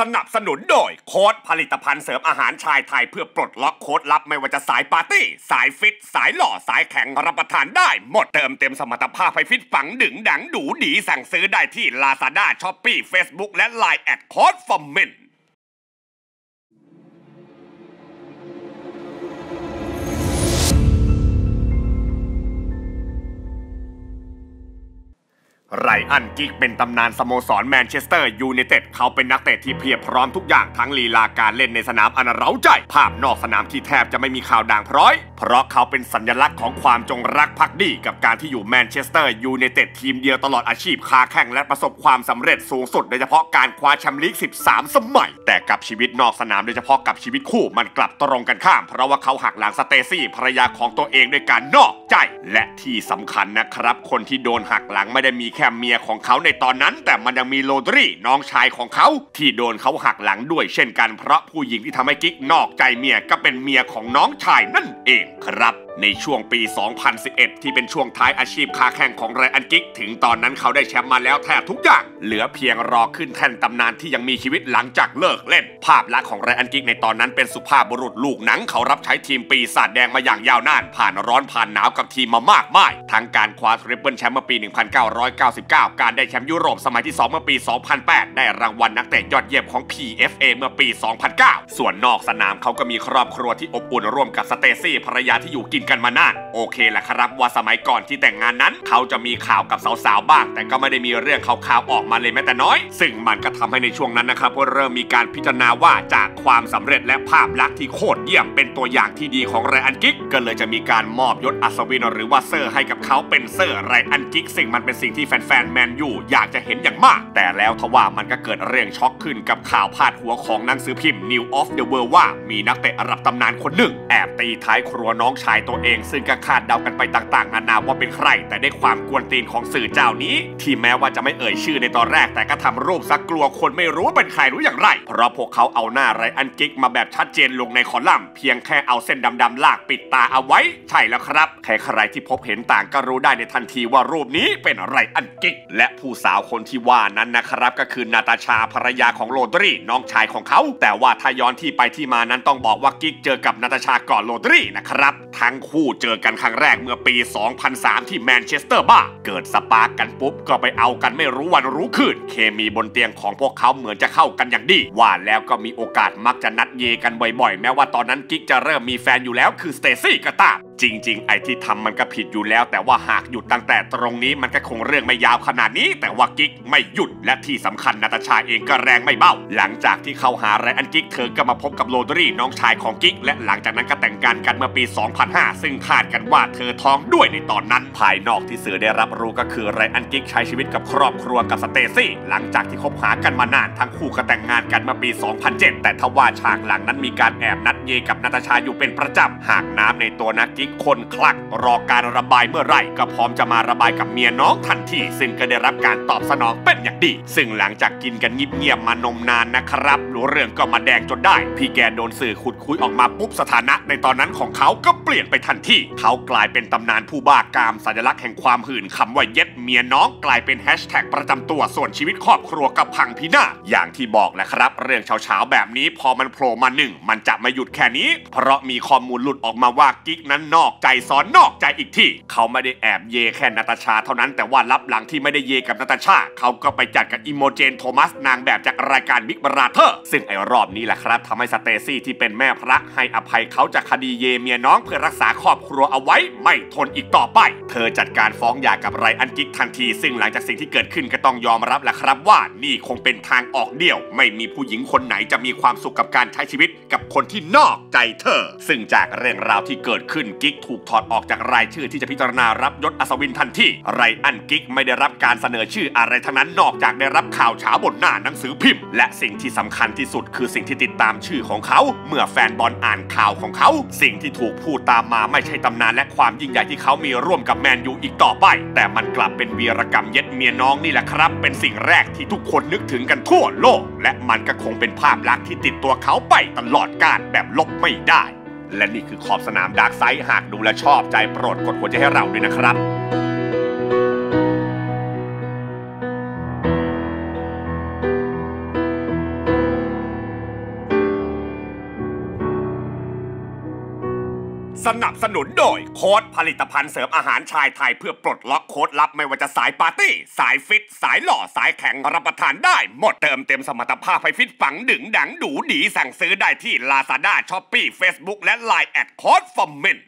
สนับสนุนโดยโค้ดผลิตภัณฑ์เสริมอาหารชายไทยเพื่อปลดล็อกโค้ดลับไม่ว่าจะสายปาร์ตี้สายฟิตสายหล่อสายแข็งรับประทานได้หมดเติมเต็มสมรรถภาพให้ฟิตฝังดึงดังดูดีสั่งซื้อได้ที่ Lazada Shopee Facebook และ Line แอดโค้ด for menไรอันกิกเป็นตำนานสโมสรแมนเชสเตอร์ยูไนเต็ดเขาเป็นนักเตะที่เพียบพร้อมทุกอย่างทั้งลีลาการเล่นในสนามอันเร้าใจภาพนอกสนามที่แทบจะไม่มีข่าวด่างพร้อยเพราะเขาเป็นสัญลักษณ์ของความจงรักภักดีกับการที่อยู่แมนเชสเตอร์ยูไนเต็ดทีมเดียวตลอดอาชีพคาแข่งและประสบความสำเร็จสูงสุดโดยเฉพาะการคว้าแชมป์ลีก13 สมัยแต่กับชีวิตนอกสนามโดยเฉพาะกับชีวิตคู่มันกลับตรงกันข้ามเพราะว่าเขาหักหลังสเตซี่ภรรยาของตัวเองด้วยการนอกใจและที่สำคัญนะครับคนที่โดนหักหลังไม่ได้มีแค่เมียของเขาในตอนนั้นแต่มันยังมีโรดรีน้องชายของเขาที่โดนเขาหักหลังด้วยเช่นกันเพราะผู้หญิงที่ทำให้กิ๊กนอกใจเมียก็เป็นเมียของน้องชายนั่นเองครับในช่วงปี 2011 ที่เป็นช่วงท้ายอาชีพคาแข่งของไรอันกิกถึงตอนนั้นเขาได้แชมป์มาแล้วแทบทุกอย่างเหลือเพียงรอขึ้นแท่นตำนานที่ยังมีชีวิตหลังจากเลิกเล่นภาพลักษณ์ของไรอันกิกในตอนนั้นเป็นสุภาพบุรุษลูกหนังเขารับใช้ทีมปีศาจแดงมาอย่างยาวนานผ่านร้อนผ่านหนาวกับทีมมามากมายทั้งการคว้าทริปเปิลแชมป์เมื่อปี 1999 การได้แชมป์ยุโรปสมัยที่ 2 เมื่อปี 2008 ได้รางวัลนักเตะยอดเยี่ยมของ PFA เมื่อปี 2009 ส่วนนอกสนามเขาก็มีครอบครัวที่อบอุ่นร่วมกับสเตซี่ภรรยาที่อยู่กินกันมานานโอเคแหละครับว่าสมัยก่อนที่แต่งงานนั้นเขาจะมีข่าวกับสาวๆบ้างแต่ก็ไม่ได้มีเรื่องข่าวๆออกมาเลยแม้แต่น้อยซึ่งมันก็ทำให้ในช่วงนั้นนะครับเริ่มมีการพิจารณาว่าจากความสำเร็จและภาพลักษณ์ที่โคตรเยี่ยมเป็นตัวอย่างที่ดีของไรอันกิกก็เลยจะมีการมอบยศอัศวินหรือว่าเซอร์ให้กับเขาเป็นเซอร์ไรอันกิกซึ่งมันเป็นสิ่งที่แฟนๆแมนยูอยากจะเห็นอย่างมากแต่แล้วทว่ามันก็เกิดเรื่องช็อกขึ้นกับข่าวพาดหัวของหนังสือพิมพ์ New of the World ว่ามีนักเตะระดับตำนานคนหนึ่งแอบตีท้ายครัวน้องชายตัวเองซึ่งก็คาดเดากันไปต่างๆนานาว่าเป็นใครแต่ได้ความกวนตีนของสื่อเจ้านี้ที่แม้ว่าจะไม่เอ่ยชื่อในตอนแรกแต่ก็ทำรูปซักกลัวคนไม่รู้เป็นใครรู้อย่างไรเพราะพวกเขาเอาหน้าไรอันกิกมาแบบชัดเจนลงในคอลัมน์เพียงแค่เอาเส้นดำๆลากปิดตาเอาไว้ใช่แล้วครับใครๆที่พบเห็นต่างก็รู้ได้ในทันทีว่ารูปนี้เป็นไรอันกิกและผู้สาวคนที่ว่านั้นนะครับก็คือนาตาชาภรรยาของโรดรีน้องชายของเขาแต่ว่าถ้าย้อนที่ไปที่มานั้นต้องบอกว่ากิกเจอกับนาตาชาก่อนโรดรีนะครับทั้งคู่เจอกันครั้งแรกเมื่อปี 2003 ที่แมนเชสเตอร์บ้าเกิดสปาร์กกันปุ๊บก็ไปเอากันไม่รู้วันรู้คืนเคมีบนเตียงของพวกเขาเหมือนจะเข้ากันอย่างดีว่าแล้วก็มีโอกาสมักจะนัดเยกันบ่อยๆแม้ว่าตอนนั้นกิ๊กจะเริ่มมีแฟนอยู่แล้วคือสเตซี่ก็ตามจริงๆไอ้ที่ทำมันก็ผิดอยู่แล้วแต่ว่าหากหยุดตั้งแต่ตรงนี้มันก็คงเรื่องไม่ยาวขนาดนี้แต่ว่ากิ๊กไม่หยุดและที่สำคัญนาตาชาเองก็แรงไม่เบาหลังจากที่เขาหาไรอันกิ๊กเธอก็มาพบกับโรดรีน้องชายของกิ๊กและหลังจากนั้นก็แต่งงานกันเมื่อปี 2005 ซึ่งคาดกันว่าเธอท้องด้วยในตอนนั้นภายนอกที่สื่อได้รับรู้ก็คือไรอันกิกใช้ชีวิตกับครอบครัวกับสเตซี่หลังจากที่คบหากันมานานทั้งคู่ก็แต่งงานกันเมื่อปี 2007 แต่ทว่าฉากหลังนั้นมีการแอบนัดเยกับนาตาชาอยู่เป็นประจำหากน้ำในตัวนักกิกคนคลักรอการระบายเมื่อไหร่ก็พร้อมจะมาระบายกับเมียน้องทันทีซึ่งก็ได้รับการตอบสนองเป็นอย่างดีซึ่งหลังจากกินกันเงียบๆมานมนานนะครับรู้เรื่องก็มาแดงจนได้พี่แกโดนสื่อขุดคุยออกมาปุ๊บสถานะในตอนนั้นของเขาก็เปลี่ยนไปทันทีเขากลายเป็นตำนานผู้บ้ากามสัญลักษณ์แห่งความหื่นคำว่าเย็ดเมียน้องกลายเป็นแฮชแท็กประจำตัวส่วนชีวิตครอบครัวกับพังพินาศอย่างที่บอกแหละครับเรื่องเช้าๆแบบนี้พอมันโผล่มาหนึ่งมันจะไม่หยุดแค่นี้เพราะมีข้อมูลหลุดออกมาว่ากิ๊กนั้นนอกใจซ้อนนอกใจอีกทีเขาไม่ได้แอบเยแค่นาตาชาเท่านั้นแต่ว่าลับหลังที่ไม่ได้เยกับนาตาชาเขาก็ไปจัดกับอิโมเจนโทมัสนางแบบจากรายการบิ๊กบราเธอร์ซึ่งไอ้รอบนี้แหละครับทำให้สเตซี่ที่เป็นแม่พระให้อภัยเขาจากคดีเยเมียน้องเพื่อรักษาครอบครัวเอาไว้ไม่ทนอีกต่อไปเธอจัดการฟ้องหย่ากับไรอันกิกทันทีซึ่งหลังจากสิ่งที่เกิดขึ้นก็ต้องยอมรับแหละครับว่านี่คงเป็นทางออกเดียวไม่มีผู้หญิงคนไหนจะมีความสุขกับการใช้ชีวิตกับคนที่นอกใจเธอซึ่งจากเรื่องราวที่เกิดขึ้นกิกถูกถอดออกจากรายชื่อที่จะพิจารณารับยศอัศวินทันทีไรอันกิกไม่ได้รับการเสนอชื่ออะไรทั้งนั้นนอกจากได้รับข่าวเช้าบนหน้าหนังสือพิมพ์และสิ่งที่สำคัญที่สุดคือสิ่งที่ติดตามชื่อของเขาเมื่อแฟนบอลอ่านข่าวของเขาสิ่งที่ถูกพูดตามมาไม่ใช่ตำนานและความยิ่งใหญ่ที่เขามีร่วมกับแมนยูอีกต่อไปแต่มันกลับเป็นวีรกรรมเย็ดเมียน้องนี่แหละครับเป็นสิ่งแรกที่ทุกคนนึกถึงกันทั่วโลกและมันก็คงเป็นภาพลักษณ์ที่ติดตัวเขาไปตลอดกาลแบบลบไม่ได้และนี่คือขอบสนามดาร์กไซด์หากดูและชอบใจโปรดกดหัวใจให้เราด้วยนะครับ สนับสนุนโดยโค้ดผลิตภัณฑ์เสริมอาหารชายไทยเพื่อปลดล็อกโค้ดลับไม่ว่าจะสายปาร์ตี้สายฟิตสายหล่อสายแข็งรับประทานได้หมดเติมเต็มสมรรถภาพให้ฟิตฝังดึงดังดูดีสั่งซื้อได้ที่ Lazada Shopee Facebook และ Line แอดโค้ดฟอร์เมน